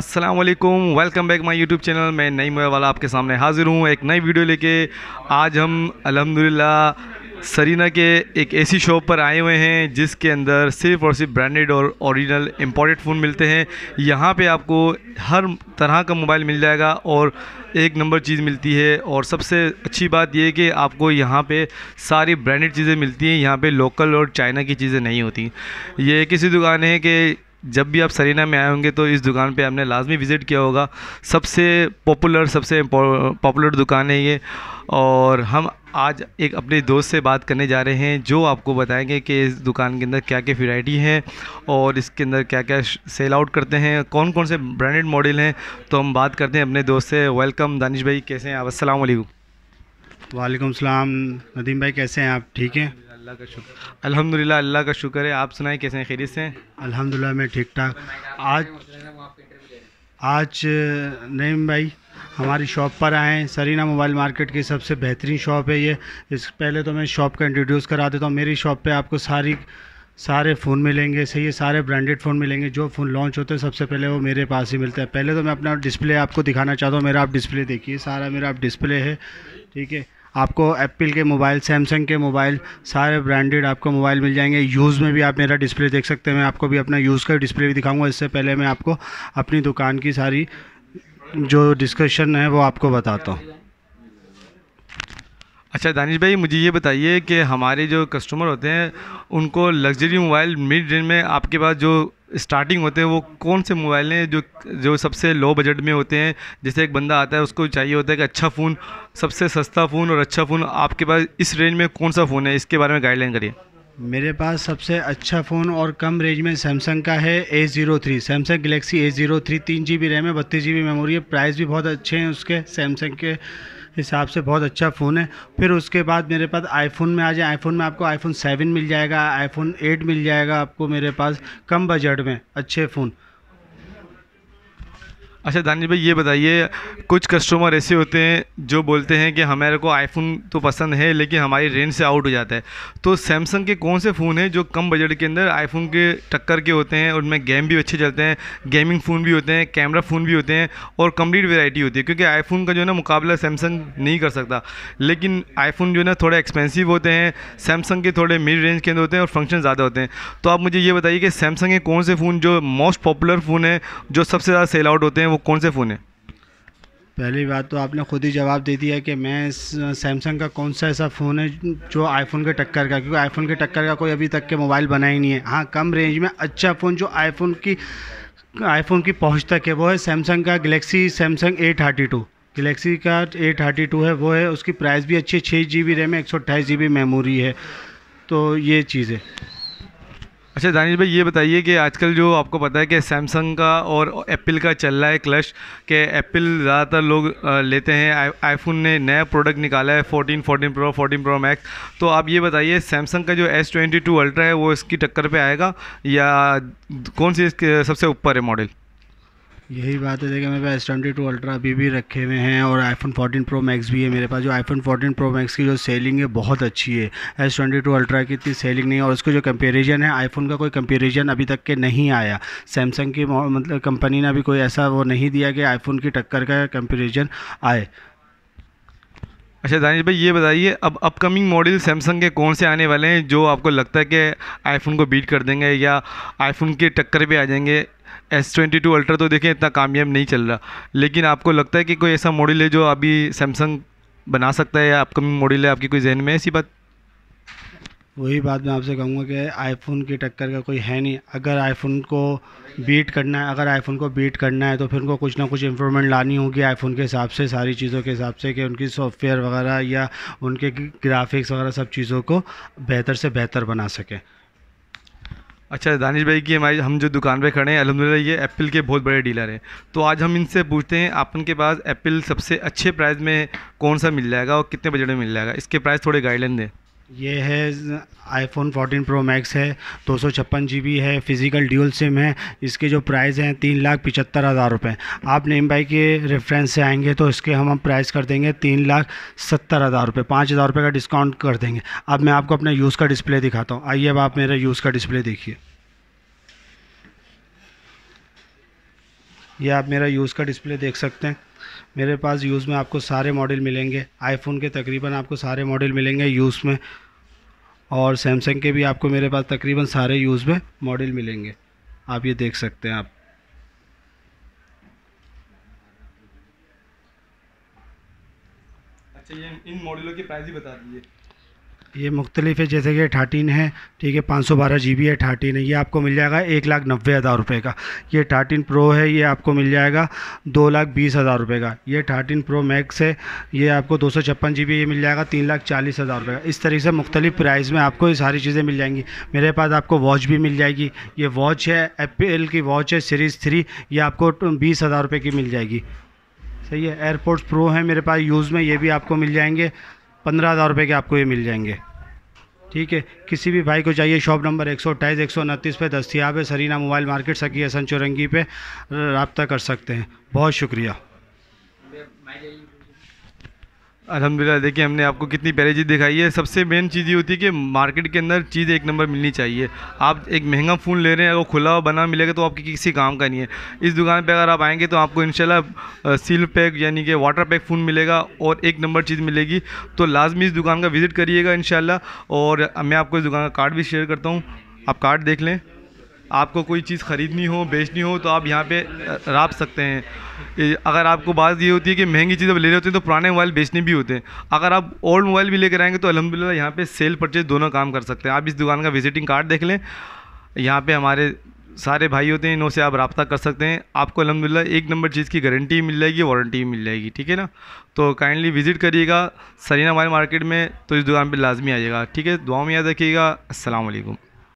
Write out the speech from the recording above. अस्सलाम वालेकुम, welcome back my YouTube channel. मैं नई मोबाइल वाला आपके सामने हाज़िर हूँ एक नई वीडियो लेके। आज हम अल्हम्दुलिल्लाह सरीना के एक ऐसी शॉप पर आए हुए हैं जिसके अंदर सिर्फ़ और सिर्फ ब्रांडेड और ओरिजिनल इंपोर्टेड फ़ोन मिलते हैं। यहाँ पे आपको हर तरह का मोबाइल मिल जाएगा और एक नंबर चीज़ मिलती है। और सबसे अच्छी बात यह है कि आपको यहाँ पे सारी ब्रांडेड चीज़ें मिलती हैं। यहाँ पर लोकल और चाइना की चीज़ें नहीं होती। ये किसी दुकान है कि जब भी आप सरीना में आए होंगे तो इस दुकान पे आपने लाजमी विज़िट किया होगा। सबसे पॉपुलर दुकान है ये। और हम आज एक अपने दोस्त से बात करने जा रहे हैं जो आपको बताएंगे कि इस दुकान के अंदर क्या क्या वैरायटी है और इसके अंदर क्या क्या सेल आउट करते हैं, कौन कौन से ब्रांडेड मॉडल हैं। तो हम बात करते हैं अपने दोस्त से। वेलकम दानिश भाई, कैसे हैं आप? अस्सलाम वालेकुम। वालेकुम सलाम नदीम भाई, कैसे हैं आप? ठीक हैं, अल्लाह का शुक्र। अल्हम्दुलिल्लाह, अल्लाह का शुक्र है। आप सुनाएं, कैसे हैं? खैरियत से? अल्हम्दुलिल्लाह, मैं ठीक ठाक। आज नईम भाई हमारी शॉप पर आए हैं। सरीना मोबाइल मार्केट की सबसे बेहतरीन शॉप है ये। इस पहले तो मैं शॉप का इंट्रोड्यूस करा देता हूँ। मेरी शॉप पे आपको सारे फ़ोन मिलेंगे, सही है, सारे ब्रांडेड फ़ोन मिलेंगे। जो फ़ोन लॉन्च होते हैं सबसे पहले वो मेरे पास ही मिलता है। पहले तो मैं अपना डिस्प्ले आपको दिखाना चाहता हूँ। मेरा आप डिस्प्ले देखिए, सारा मेरा आप डिस्प्ले है, ठीक है। आपको एप्पल के मोबाइल, सैमसंग के मोबाइल, सारे ब्रांडेड आपको मोबाइल मिल जाएंगे। यूज़ में भी आप मेरा डिस्प्ले देख सकते हैं। मैं आपको भी अपना यूज़ का डिस्प्ले भी दिखाऊंगा। इससे पहले मैं आपको अपनी दुकान की सारी जो डिस्कशन है वो आपको बताता हूँ। अच्छा दानिश भाई, मुझे ये बताइए कि हमारे जो कस्टमर होते हैं उनको लग्जरी मोबाइल मिड रेंज में आपके पास जो स्टार्टिंग होते हैं वो कौन से मोबाइल हैं जो सबसे लो बजट में होते हैं? जैसे एक बंदा आता है, उसको चाहिए होता है कि अच्छा फ़ोन, सबसे सस्ता फ़ोन और अच्छा फ़ोन। आपके पास इस रेंज में कौन सा फ़ोन है, इसके बारे में गाइडलाइन करिए। मेरे पास सबसे अच्छा फ़ोन और कम रेंज में सैमसंग का है A03, Samsung Galaxy A03। 3 GB RAM है, 32 GB मेमोरी है। प्राइस भी बहुत अच्छे हैं उसके, सैमसंग के हिसाब से बहुत अच्छा फ़ोन है। फिर उसके बाद मेरे पास आईफोन में आ जाए। आईफोन में आपको आईफोन 7 मिल जाएगा, आईफोन 8 मिल जाएगा आपको मेरे पास, कम बजट में अच्छे फ़ोन। अच्छा दानिश भाई, ये बताइए, कुछ कस्टमर ऐसे होते हैं जो बोलते हैं कि हमारे को आईफोन तो पसंद है लेकिन हमारी रेंज से आउट हो जाता है, तो सैमसंग के कौन से फ़ोन हैं जो कम बजट के अंदर आईफोन के टक्कर के होते हैं? उनमें गेम भी अच्छे चलते हैं, गेमिंग फ़ोन भी होते हैं, कैमरा फ़ोन भी होते हैं और कम्प्लीट वेराइटी होती है, क्योंकि आईफोन का जो है ना मुकाबला सैमसंग नहीं कर सकता। लेकिन आईफोन जो है ना थोड़े एक्सपेंसिव होते हैं, सैमसंग के थोड़े मिड रेंज के अंदर होते हैं और फंक्शन ज़्यादा होते हैं। तो आप मुझे ये बताइए कि सैमसंग के कौन से फ़ोन जो मोस्ट पॉपुलर फ़ोन है, जो सबसे ज़्यादा सेल आउट होते हैं, वो कौन से फ़ोन है? पहली बात तो आपने खुद ही जवाब दे दिया कि मैं सैमसंग का कौन सा ऐसा फ़ोन है जो आईफोन के टक्कर का, क्योंकि आईफोन के टक्कर का कोई अभी तक के मोबाइल बना ही नहीं है। हाँ, कम रेंज में अच्छा फ़ोन जो आईफोन की पहुंच तक है वो है सैमसंग का गलेक्सी, सैमसंग A32, गलेक्सी का A32 है वो है। उसकी प्राइस भी अच्छी है, 6 GB रैम है, 128 GB मेमोरी है। तो ये चीज़ है। अच्छा दानिश भाई, ये बताइए कि आजकल जो आपको पता है कि सैमसंग का और एप्पल का चल रहा है क्लश, कि एप्पल ज़्यादातर लोग लेते हैं। आईफोन ने नया प्रोडक्ट निकाला है 14, 14 प्रो, 14 प्रो मैक्स। तो आप ये बताइए, सैमसंग का जो S22 अल्ट्रा है वो इसकी टक्कर पे आएगा या कौन सी इसके सबसे ऊपर है मॉडल? यही बात है। देखिए, मेरे पास S22 अल्ट्रा अभी भी रखे हुए हैं और iPhone 14 Pro Max भी है मेरे पास। जो iPhone 14 Pro Max की जो सेलिंग है बहुत अच्छी है, S22 अल्ट्रा की इतनी सेलिंग नहीं है। और उसको जो कंपैरिजन है, iPhone का कोई कंपैरिजन अभी तक के नहीं आया। सैमसंग की मतलब कंपनी ने अभी कोई ऐसा वो नहीं दिया कि iPhone की टक्कर का कंपैरिजन आए। अच्छा दानिश भाई, ये बताइए, अब अपकमिंग मॉडल सैमसंग के कौन से आने वाले हैं जो आपको लगता है कि आईफोन को बीट कर देंगे या आईफोन के टक्कर पे आ जाएंगे? S22 अल्ट्रा तो देखें इतना कामयाब नहीं चल रहा, लेकिन आपको लगता है कि कोई ऐसा मॉडल है जो अभी सैमसंग बना सकता है या अपकमिंग मॉडल है? आपकी कोई जहन में ऐसी बात? वही बात मैं आपसे कहूँगा कि आईफोन की टक्कर का कोई है नहीं। अगर आईफोन को बीट करना है तो फिर उनको कुछ ना कुछ इम्प्रूवमेंट लानी होगी आईफोन के हिसाब से, सारी चीज़ों के हिसाब से, कि उनकी सॉफ्टवेयर वगैरह या उनके ग्राफिक्स वगैरह सब चीज़ों को बेहतर से बेहतर बना सकें। अच्छा दानिश भाई, की हमारी हम जो दुकान पे खड़े हैं अल्हम्दुलिल्लाह ये एप्पल के बहुत बड़े डीलर हैं। तो आज हम इनसे पूछते हैं अपन के पास एप्पल सबसे अच्छे प्राइस में कौन सा मिल जाएगा और कितने बजट में मिल जाएगा, इसके प्राइस थोड़े गाइडलाइन दें। ये है आईफोन 14 प्रो मैक्स है, 256 GB है, फिज़िकल ड्यूल सिम है। इसके जो प्राइस हैं 3,75,000 रुपये। आप नईम भाई के रेफरेंस से आएंगे तो इसके हम प्राइस कर देंगे 3,70,000 रुपये, 5,000 रुपये का डिस्काउंट कर देंगे। अब मैं आपको अपना यूज़ का डिस्प्ले दिखाता हूँ। आइए, अब आप मेरा यूज़ का डिस्प्ले देखिए। ये आप मेरा यूज़ का डिस्प्ले देख सकते हैं। मेरे पास यूज़ में आपको सारे मॉडल मिलेंगे, आईफोन के तकरीबन आपको सारे मॉडल मिलेंगे यूज़ में, और सैमसंग के भी आपको मेरे पास तकरीबन सारे यूज़ में मॉडल मिलेंगे। आप ये देख सकते हैं। आप अच्छा, ये इन मॉडलों की प्राइस भी बता दीजिए। ये मुख्तलिफ है, जैसे कि 13 है, ठीक है, 512 GB है, 13 है, ये आपको मिल जाएगा 1,90,000 रुपये का। ये 13 प्रो है, ये आपको मिल जाएगा 2,20,000 रुपये का। ये 13 प्रो मैक्स है, ये आपको 256 GB, ये मिल जाएगा 3,40,000 रुपये का। इस तरीके से मुख्तलिफ प्राइस में आपको ये सारी चीज़ें मिल जाएंगी। मेरे पास आपको वॉच भी मिल जाएगी। ये वॉच है, एप्पल की वॉच है सीरीज़ 3, ये आपको 20,000 रुपये की मिल जाएगी। सही है। एयरपोर्ट्स प्रो है मेरे पास यूज़ में, ये भी आपको मिल जाएंगे 15,000 रुपये के, आपको ये मिल जाएंगे। ठीक है। किसी भी भाई को चाहिए, शॉप नंबर 128-129 पे दस्तियाब है, सरीना मोबाइल मार्केट, सकी हसन चौरंगी पे रब्ता कर सकते हैं। बहुत शुक्रिया। अल्हम्दुलिल्लाह, देखिए हमने आपको कितनी प्यारी चीज़ दिखाई है। सबसे मेन चीज़ ये होती है कि मार्केट के अंदर चीज़ एक नंबर मिलनी चाहिए। आप एक महंगा फ़ोन ले रहे हैं, अगर खुला बना मिलेगा तो आपके किसी काम का नहीं है। इस दुकान पे अगर आप आएंगे तो आपको इंशाल्लाह सील पैक यानी कि वाटर पैक फ़ोन मिलेगा और एक नंबर चीज़ मिलेगी। तो लाजमी इस दुकान का विज़िट करिएगा इंशाल्लाह। और मैं आपको इस दुकान का कार्ड भी शेयर करता हूँ, आप कार्ड देख लें। आपको कोई चीज़ ख़रीदनी हो, बेचनी हो तो आप यहाँ पे राब सकते हैं। अगर आपको बात ये होती है कि महंगी चीज़ें ले रहे होते हैं तो पुराने मोबाइल बेचने भी होते हैं। अगर आप ओल्ड मोबाइल भी लेकर आएंगे तो अल्हम्दुलिल्लाह यहाँ पे सेल परचेज दोनों काम कर सकते हैं। आप इस दुकान का विजिटिंग कार्ड देख लें, यहाँ पर हमारे सारे भाई होते हैं, इनसे आप रब्ता कर सकते हैं। आपको अल्हम्दुलिल्लाह एक नंबर चीज़ की गारंटी मिल जाएगी, वारंटी मिल जाएगी। ठीक है ना। तो काइंडली विज़िट करिएगा सरीना मोबाइल मार्केट में, तो इस दुकान पर लाजमी आइएगा। ठीक है। दुआ में याद रखिएगा। अस्सलाम वालेकुम।